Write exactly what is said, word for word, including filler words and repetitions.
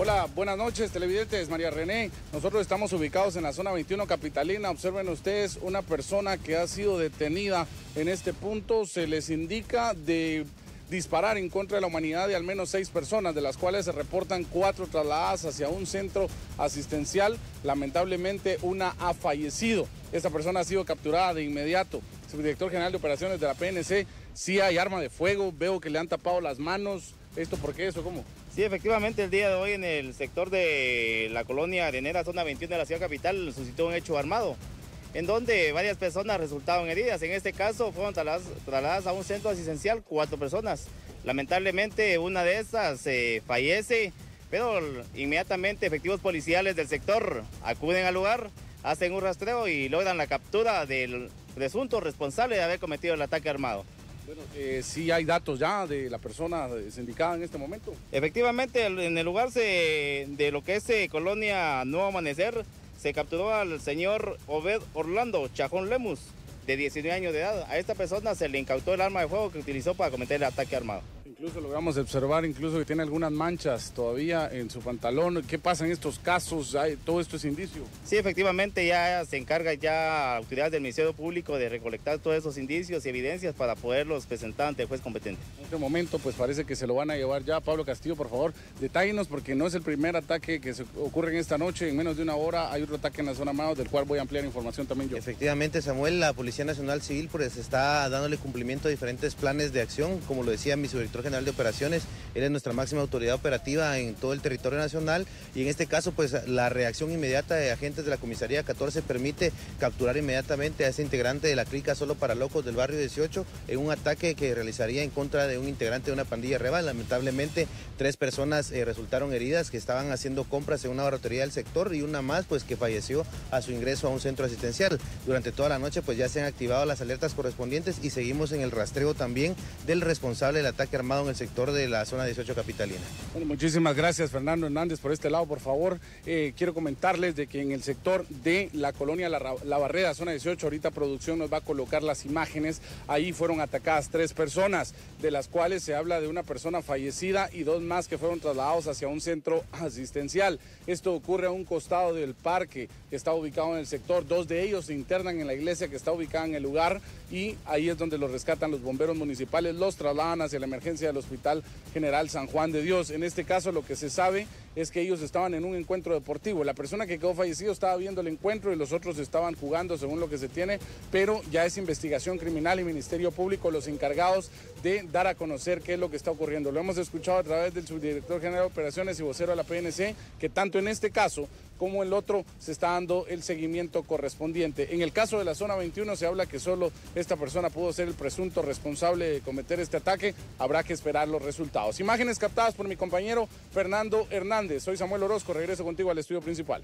Hola, buenas noches televidentes, María René. Nosotros estamos ubicados en la zona veintiuno capitalina. Observen ustedes una persona que ha sido detenida en este punto. Se les indica de disparar en contra de la humanidad de al menos seis personas, de las cuales se reportan cuatro trasladadas hacia un centro asistencial. Lamentablemente una ha fallecido. Esta persona ha sido capturada de inmediato. El subdirector general de operaciones de la P N C, sí hay arma de fuego, veo que le han tapado las manos. ¿Esto por qué? ¿Eso cómo? Sí, efectivamente el día de hoy en el sector de la Colonia Arenera, zona veintiuno de la ciudad capital, suscitó un hecho armado, en donde varias personas resultaron heridas. En este caso fueron trasladadas a un centro asistencial cuatro personas. Lamentablemente una de esas eh, fallece, pero inmediatamente efectivos policiales del sector acuden al lugar, hacen un rastreo y logran la captura del presunto responsable de haber cometido el ataque armado. Bueno, eh, ¿sí hay datos ya de la persona sindicada en este momento? Efectivamente, en el lugar se, de lo que es eh, Colonia Nuevo Amanecer, se capturó al señor Obed Orlando Chajón Lemus, de diecinueve años de edad. A esta persona se le incautó el arma de fuego que utilizó para cometer el ataque armado. Incluso logramos observar incluso que tiene algunas manchas todavía en su pantalón. ¿Qué pasa en estos casos? ¿Todo esto es indicio? Sí, efectivamente ya se encarga ya autoridades del Ministerio Público de recolectar todos esos indicios y evidencias para poderlos presentar ante el juez competente. En este momento pues parece que se lo van a llevar ya. Pablo Castillo, por favor, detállenos, porque no es el primer ataque que se ocurre en esta noche. En menos de una hora hay otro ataque en la zona Mao, del cual voy a ampliar información también yo. Efectivamente, Samuel, la Policía Nacional Civil pues está dándole cumplimiento a diferentes planes de acción, como lo decía mi subdirector general de operaciones. Él es nuestra máxima autoridad operativa en todo el territorio nacional, y en este caso pues la reacción inmediata de agentes de la comisaría catorce permite capturar inmediatamente a ese integrante de la clica Solo Para Locos del barrio dieciocho en un ataque que realizaría en contra de un integrante de una pandilla reba. Lamentablemente tres personas eh, resultaron heridas que estaban haciendo compras en una barrotería del sector, y una más pues que falleció a su ingreso a un centro asistencial. Durante toda la noche pues ya se han activado las alertas correspondientes y seguimos en el rastreo también del responsable del ataque armado en el sector de la zona dieciocho capitalina. Bueno, muchísimas gracias Fernando Hernández por este lado, por favor. Eh, quiero comentarles de que en el sector de la colonia La, la Barrera, zona dieciocho, ahorita producción nos va a colocar las imágenes. Ahí fueron atacadas tres personas, de las cuales se habla de una persona fallecida y dos más que fueron trasladados hacia un centro asistencial. Esto ocurre a un costado del parque que está ubicado en el sector. Dos de ellos se internan en la iglesia que está ubicada en el lugar, y ahí es donde los rescatan los bomberos municipales, los trasladan hacia la emergencia del Hospital General San Juan de Dios. En este caso lo que se sabe es que ellos estaban en un encuentro deportivo. La persona que quedó fallecido estaba viendo el encuentro y los otros estaban jugando, según lo que se tiene, pero ya es investigación criminal y Ministerio Público los encargados de dar a conocer qué es lo que está ocurriendo. Lo hemos escuchado a través del subdirector general de operaciones y vocero de la P N C, que tanto en este caso como el otro se está dando el seguimiento correspondiente. En el caso de la zona veintiuno se habla que solo esta persona pudo ser el presunto responsable de cometer este ataque. Habrá que esperar los resultados. Imágenes captadas por mi compañero Fernando Hernández. Soy Samuel Orozco, regreso contigo al estudio principal.